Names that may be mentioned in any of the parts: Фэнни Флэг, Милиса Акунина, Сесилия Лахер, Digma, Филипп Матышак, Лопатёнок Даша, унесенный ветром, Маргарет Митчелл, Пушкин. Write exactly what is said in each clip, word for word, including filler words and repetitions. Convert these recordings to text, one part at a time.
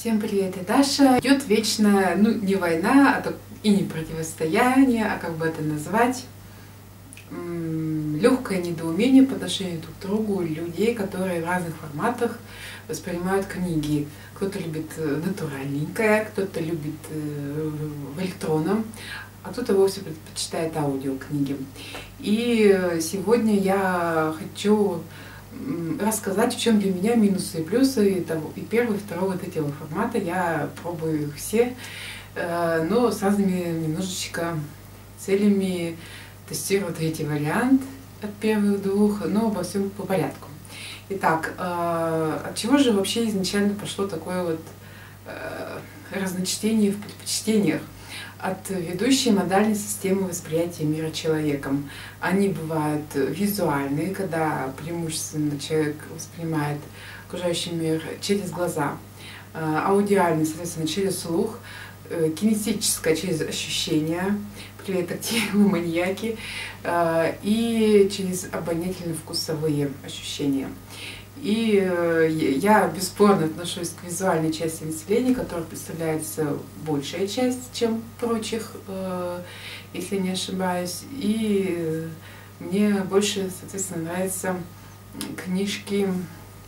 Всем привет, я Даша. Идет вечная, ну, не война, а так и не противостояние, а как бы это назвать, легкое недоумение по отношению друг к другу людей, которые в разных форматах воспринимают книги. Кто-то любит натуральненькое, кто-то любит в электронном, а кто-то вовсе предпочитает аудиокниги. И сегодня я хочу рассказать, в чем для меня минусы и плюсы и, того, и первого, и второго, и третьего формата. Я пробую их все, но с разными немножечко целями. Тестирую третий вариант от первых двух, но обо всем по порядку. Итак, от чего же вообще изначально пошло такое вот разночтение в предпочтениях? От ведущей модальной системы восприятия мира человеком. Они бывают визуальные, когда преимущественно человек воспринимает окружающий мир через глаза, аудиальные, соответственно, через слух, кинестическое через ощущения, привет, активные маньяки, и через обонятельно-вкусовые ощущения. И я бесспорно отношусь к визуальной части населения, которая представляется большая часть, чем прочих, если не ошибаюсь. И мне больше, соответственно, нравятся книжки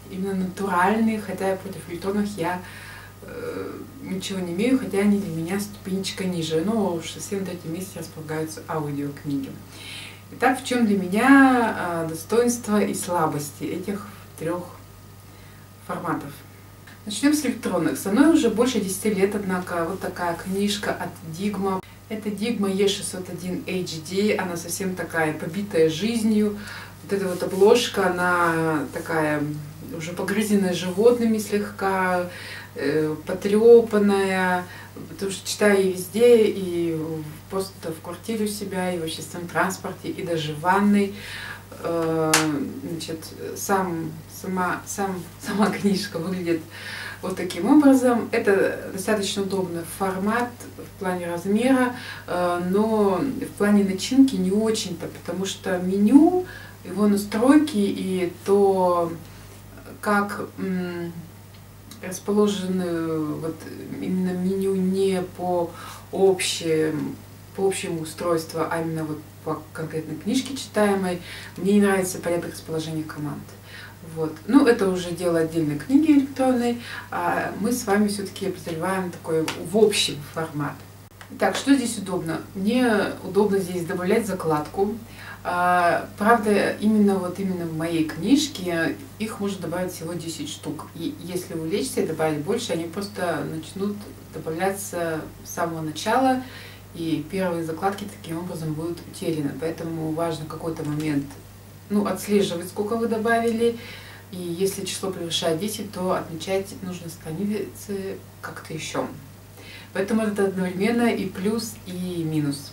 именно натуральные, хотя против электронных я ничего не имею, хотя они для меня ступенечка ниже. Но уж совсем на третьем месте располагаются аудиокниги. Итак, в чем для меня достоинства и слабости этих трех форматов? Начнем с электронных. Со мной уже больше десяти лет, однако, вот такая книжка от Digma. Это Digma и шестьсот один эйч ди. Она совсем такая побитая жизнью. Вот эта вот обложка, она такая уже погрызенная животными слегка, э, потрепанная, потому что читаю и везде, и просто в квартире у себя, и в общественном транспорте, и даже в ванной. Э, значит, сам, сама, сам, сама книжка выглядит вот таким образом. Это достаточно удобный формат в плане размера, э, но в плане начинки не очень-то, потому что меню, его настройки и то, как расположены вот именно меню не по общему, по общему устройству, а именно вот по конкретной книжке читаемой, мне не нравится порядок расположения команд. Вот. Ну, это уже дело отдельной книги электронной, а мы с вами все-таки подразумеваем такой в общем формат. Итак, что здесь удобно? Мне удобно здесь добавлять закладку. Правда, именно вот именно в моей книжке их можно добавить всего десять штук. И если увлечься и добавить больше, они просто начнут добавляться с самого начала, и первые закладки таким образом будут утеряны. Поэтому важно в какой-то момент, ну, отслеживать, сколько вы добавили. И если число превышает десять, то отмечать нужно страницы как-то еще. Поэтому это одновременно и плюс, и минус.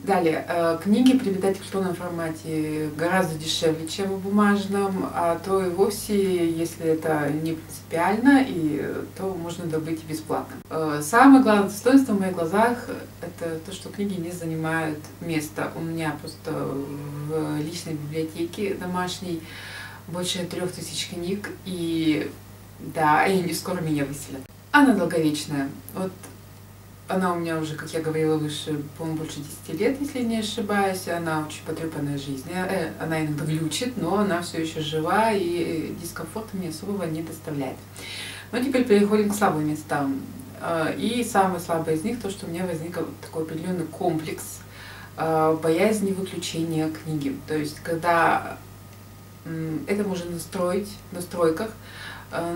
Далее, книги приобретать в электронном формате гораздо дешевле, чем в бумажном, а то и вовсе, если это не принципиально, и то можно добыть и бесплатно. Самое главное достоинство в моих глазах – это то, что книги не занимают места. У меня просто в личной библиотеке домашней больше трех тысяч книг, и да, они скоро меня выселят. Она долговечная. Вот. Она у меня уже, как я говорила выше, по-моему, больше десяти лет, если не ошибаюсь. Она очень потрепанная жизнь. Она иногда глючит, но она все еще жива, и дискомфорта мне особого не доставляет. Но теперь переходим к слабым местам. И самое слабое из них то, что у меня возник такой определенный комплекс боязни выключения книги. То есть, когда это можно настроить в настройках,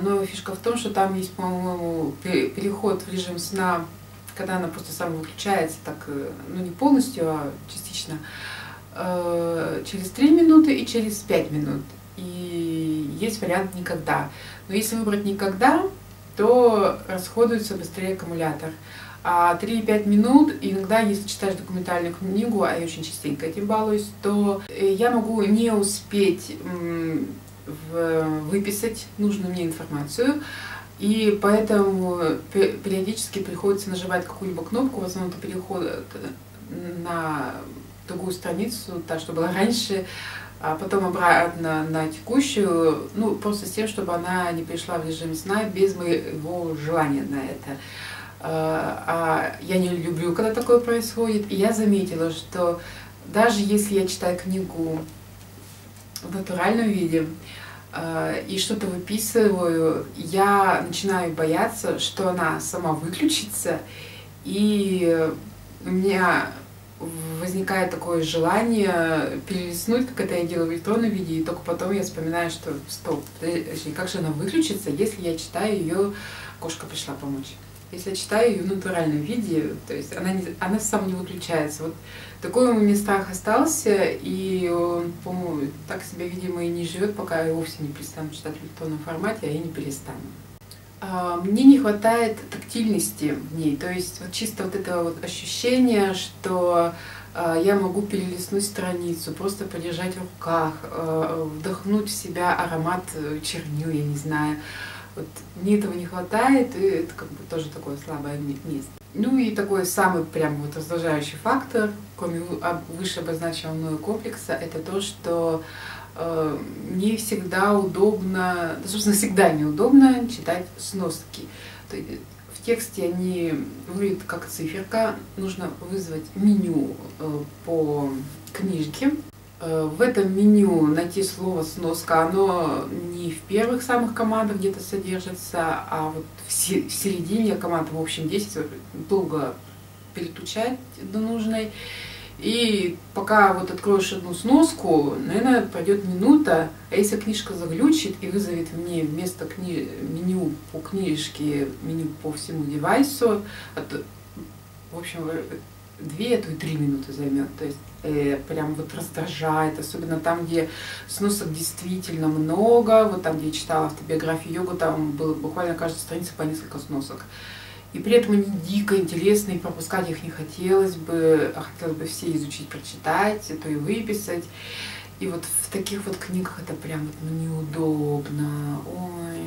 но фишка в том, что там есть, по-моему, переход в режим сна, когда она просто сама выключается, так, ну не полностью, а частично, э, через три минуты и через пять минут. И есть вариант «никогда». Но если выбрать «никогда», то расходуется быстрее аккумулятор. А три-пять минут, иногда, если читаешь документальную книгу, а я очень частенько этим балуюсь, то я могу не успеть м, в, выписать нужную мне информацию. И поэтому периодически приходится нажимать какую-либо кнопку, в основном переход на другую страницу, та, что была раньше, а потом обратно на текущую, ну, просто с тем, чтобы она не пришла в режим сна без моего желания на это. А я не люблю, когда такое происходит, и я заметила, что даже если я читаю книгу в натуральном виде и что-то выписываю, я начинаю бояться, что она сама выключится, и у меня возникает такое желание перелистнуть, как это я делаю в электронном виде, и только потом я вспоминаю, что стоп, как же она выключится, если я читаю ее, кошка пришла помочь. Если я читаю ее в натуральном виде, то есть она, не, она сама не выключается. Вот такой у меня страх остался, и он, по-моему, так себя, видимо, и не живет, пока я вовсе не перестану читать в электронном формате, а я не перестану. Мне не хватает тактильности в ней, то есть вот чисто вот этого вот ощущения, что я могу перелистнуть страницу, просто подержать в руках, вдохнуть в себя аромат чернил, я не знаю. Вот мне этого не хватает, и это как бы тоже такое слабое место. Ну и такой самый прям вот раздражающий фактор, кроме выше обозначенного мною комплекса, это то, что э, не всегда удобно, да, собственно, всегда неудобно читать сноски. То есть в тексте они выглядят как циферка, нужно вызвать меню э, по книжке. В этом меню найти слово «сноска», оно не в первых самых командах где-то содержится, а вот в середине команд, в общем, десять, долго переключать до нужной. И пока вот откроешь одну сноску, наверное, пройдет минута, а если книжка заглючит и вызовет мне вместо кни... меню по книжке, меню по всему девайсу, от... в общем, две, а то и три минуты займет. То есть э, прям вот раздражает, особенно там, где сносок действительно много. Вот там, где я читала автобиографию йогу, там было буквально каждая страница по несколько сносок. И при этом они дико интересны, и пропускать их не хотелось бы, а хотелось бы все изучить, прочитать, это и выписать. И вот в таких вот книгах это прям вот неудобно. Ой.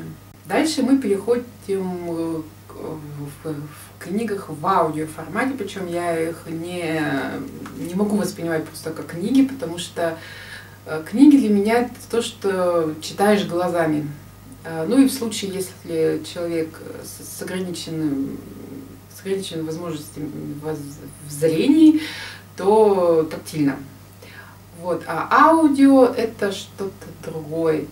Дальше мы переходим в, в книгах в аудиоформате, причем я их не, не могу воспринимать просто как книги, потому что книги для меня это то, что читаешь глазами. Ну и в случае, если человек с ограниченным, с ограниченным возможностями в зрении, то тактильно. Вот. А аудио это что-то другое.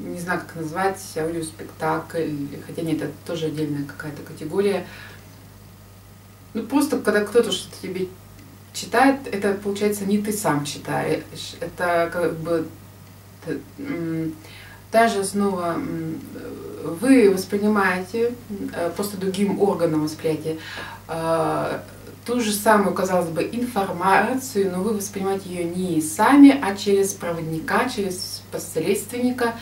Не знаю, как назвать, аудиоспектакль, хотя нет, это тоже отдельная какая-то категория. Ну, просто когда кто-то что-то тебе читает, это, получается, не ты сам читаешь. Это как бы та же основа. Вы воспринимаете, просто другим органом восприятия, ту же самую, казалось бы, информацию, но вы воспринимаете ее не сами, а через проводника, через посредственника.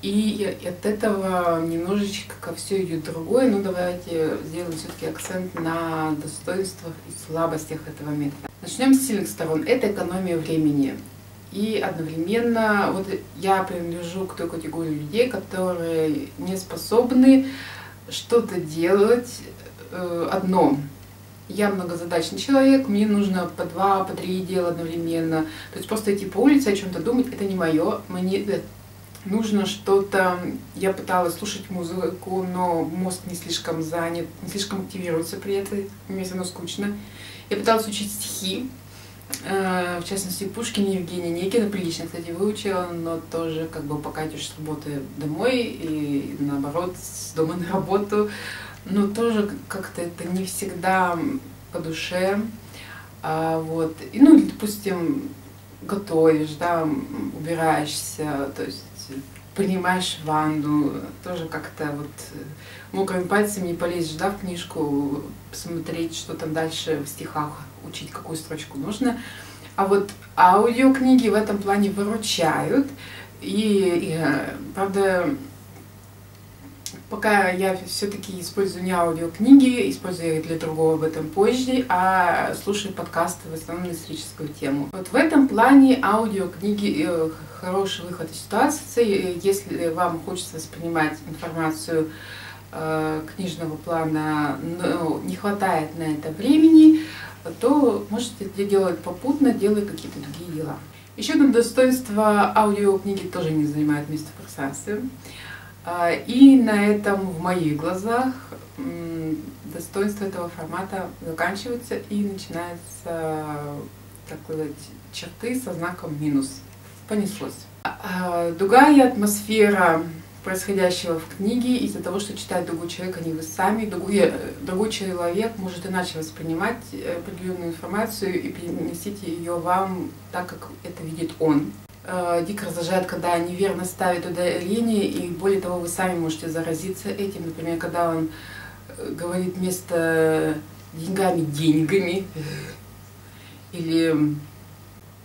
И от этого немножечко все идет другое, но давайте сделаем все-таки акцент на достоинствах и слабостях этого метода. Начнем с сильных сторон. Это экономия времени. И одновременно вот я принадлежу к той категории людей, которые не способны что-то делать э, одно. Я многозадачный человек, мне нужно по два, по три дела одновременно. То есть просто идти по улице, о чем-то думать, это не мое, мне нужно что-то. Я пыталась слушать музыку, но мозг не слишком занят, не слишком активируется при этом, мне все равно скучно. Я пыталась учить стихи, в частности Пушкина, Евгения Некина, прилично, кстати, выучила, но тоже как бы пока идешь с работы домой и наоборот с дома на работу. Но тоже как-то это не всегда по душе. А, вот. И, ну, допустим, готовишь, да, убираешься, то есть принимаешь ванну, тоже как-то вот мокрыми пальцами не полезешь, да, в книжку, посмотреть, что там дальше в стихах, учить, какую строчку нужно. А вот аудиокниги в этом плане выручают. И, и правда, пока я все-таки использую не аудиокниги, использую их для другого об этом позже, а слушаю подкасты в основном на историческую тему. Вот в этом плане аудиокниги э, хороший выход из ситуации. Если вам хочется воспринимать информацию э, книжного плана, но не хватает на это времени, то можете делать попутно, делая какие-то другие дела. Еще одно достоинство аудиокниги тоже не занимает места в пространстве. И на этом в моих глазах достоинство этого формата заканчивается и начинается, так сказать, черты со знаком минус. Понеслось. Другая атмосфера происходящего в книге из-за того, что читает другой человек, а не вы сами. Другой, другой человек может иначе воспринимать определенную информацию и переносить ее вам так, как это видит он. Дико раздражает, когда неверно ставит ударение, и более того, вы сами можете заразиться этим. Например, когда он говорит вместо деньгами деньгами, или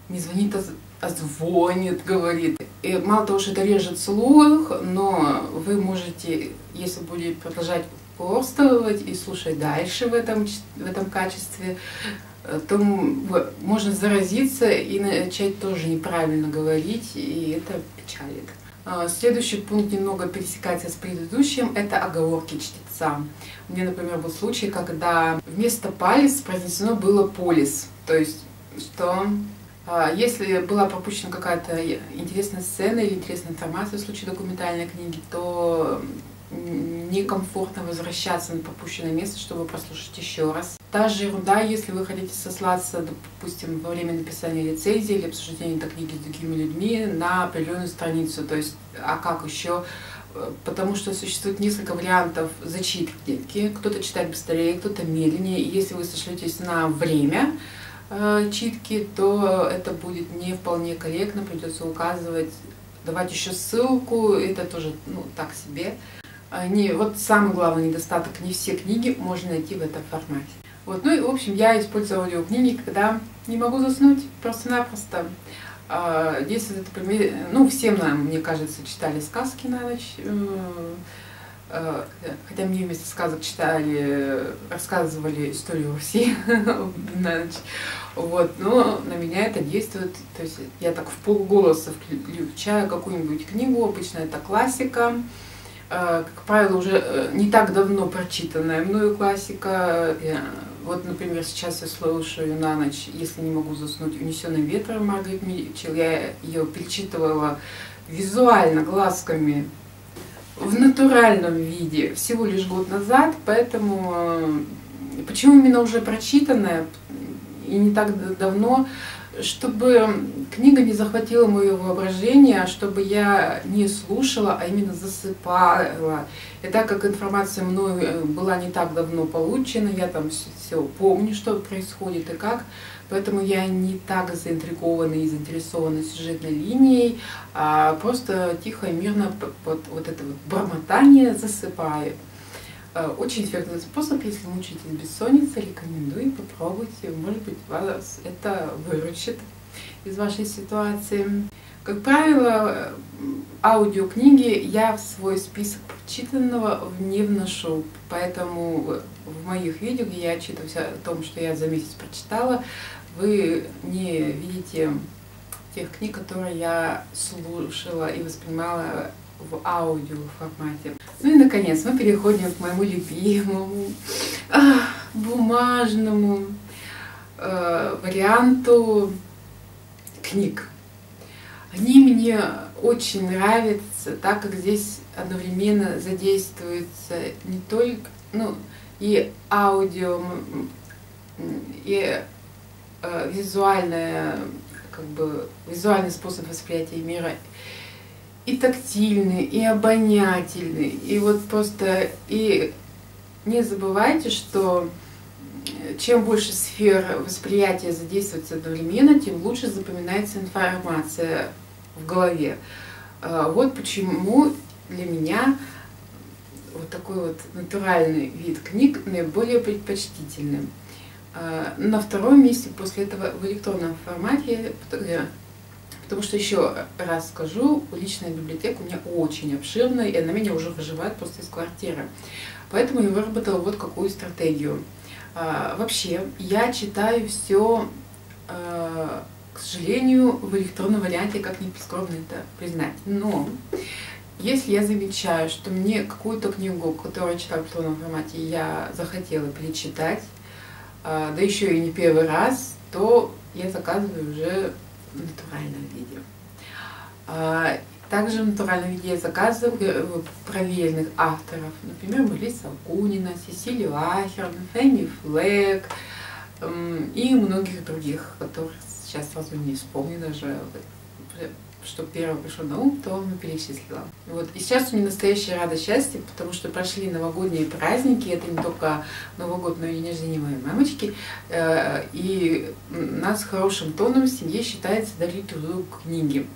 не звонит, а звонит, говорит. И мало того, что это режет слух, но вы можете, если будете продолжать упорствовать и слушать дальше в этом, в этом качестве, то можно заразиться и начать тоже неправильно говорить, и это печалит. Следующий пункт немного пересекается с предыдущим, это оговорки чтеца. У меня, например, был случай, когда вместо «палец» произнесено было «полис», то есть что... Если была пропущена какая-то интересная сцена или интересная информация в случае документальной книги, то некомфортно возвращаться на пропущенное место, чтобы прослушать еще раз. Та же ерунда, если вы хотите сослаться, допустим, во время написания рецензии или обсуждения этой книги с другими людьми на определенную страницу. То есть, а как еще? Потому что существует несколько вариантов зачитки. Кто-то читает быстрее, кто-то медленнее. И если вы сошлетесь на время читки, то это будет не вполне корректно, придется указывать, давать еще ссылку, это тоже, ну, так себе. Не, вот самый главный недостаток, не все книги можно найти в этом формате. Вот, ну и в общем я использую аудиокниги, когда не могу заснуть, просто-напросто. Здесь, например, ну, всем нам, мне кажется, читали сказки на ночь, хотя мне вместо сказок читали, рассказывали историю Руси на ночь. Вот, но на меня это действует, то есть я так в полголоса включаю какую-нибудь книгу, обычно это классика, как правило, уже не так давно прочитанная мною классика. Вот, например, сейчас я слушаю на ночь, если не могу заснуть, «Унесенный ветром» Маргарет Митчелл. Я ее перечитывала визуально, глазками, в натуральном виде всего лишь год назад, поэтому почему именно уже прочитанная и не так давно, чтобы книга не захватила мое воображение, чтобы я не слушала, а именно засыпала. И так как информация мною была не так давно получена, я там все помню, что происходит и как, поэтому я не так заинтригована и заинтересована сюжетной линией, а просто тихо и мирно под вот это вот бормотание засыпаю. Очень эффективный способ, если мучаетесь бессонницей, рекомендую, попробуйте, может быть, вас это выручит из вашей ситуации. Как правило, аудиокниги я в свой список прочитанного не вношу, поэтому в моих видео, где я отчитываюсь о том, что я за месяц прочитала, вы не видите тех книг, которые я слушала и воспринимала в аудио формате. Ну и наконец мы переходим к моему любимому ах, бумажному э, варианту книг. Они мне очень нравятся, так как здесь одновременно задействуется не только, ну, и аудио, и э, визуальное, как бы, визуальный способ восприятия мира, и тактильный, и обонятельный, и вот просто, и не забывайте, что чем больше сфер восприятия задействуется одновременно, тем лучше запоминается информация в голове. Вот почему для меня вот такой вот натуральный вид книг наиболее предпочтительным. На втором месте после этого в электронном формате, потому что, еще раз скажу, личная библиотека у меня очень обширная, и она меня уже выживает просто из квартиры. Поэтому я выработала вот какую стратегию. А, вообще, я читаю все, а, к сожалению, в электронном варианте, как не прискорбно это признать. Но если я замечаю, что мне какую-то книгу, которую я читаю в электронном формате, я захотела перечитать, а, да еще и не первый раз, то я заказываю уже в натуральном виде. Также в натуральном виде я заказываю проверенных авторов, например, Милиса Акунина, Сесилию Лахер, Фэнни Флэг и многих других, которых сейчас сразу не вспомню даже, что первое пришло на ум, то она перечислила. Вот. И сейчас у меня настоящая радость, счастье, потому что прошли новогодние праздники, это не только Новый год, но и день рождения моей мамочки, и нас хорошим тоном в семье считается дарить друг другу книги.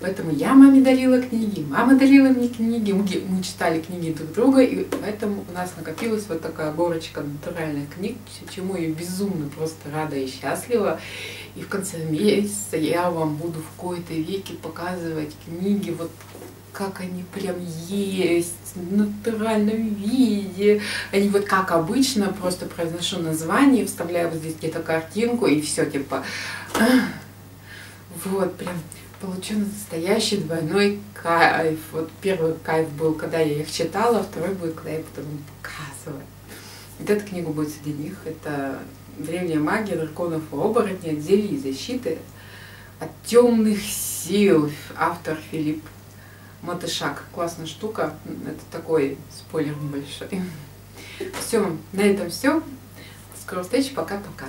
Поэтому я маме дарила книги, мама дарила мне книги, мы читали книги друг друга, и поэтому у нас накопилась вот такая горочка натуральных книг, чему я безумно просто рада и счастлива. И в конце месяца я вам буду в кои-то веки показывать книги, вот как они прям есть, в натуральном виде. Они вот как обычно, просто произношу название, вставляю вот здесь где-то картинку, и все, типа, вот прям... Получу настоящий двойной кайф. Вот первый кайф был, когда я их читала, а второй будет, когда я потом показываю. Вот эта книга будет среди них. Это «Древняя магия драконов и оборотней. От зелий и защиты от темных сил». Автор Филипп Матышак. Классная штука. Это такой спойлер небольшой. Все, на этом все. Скоро встречи. Пока-пока.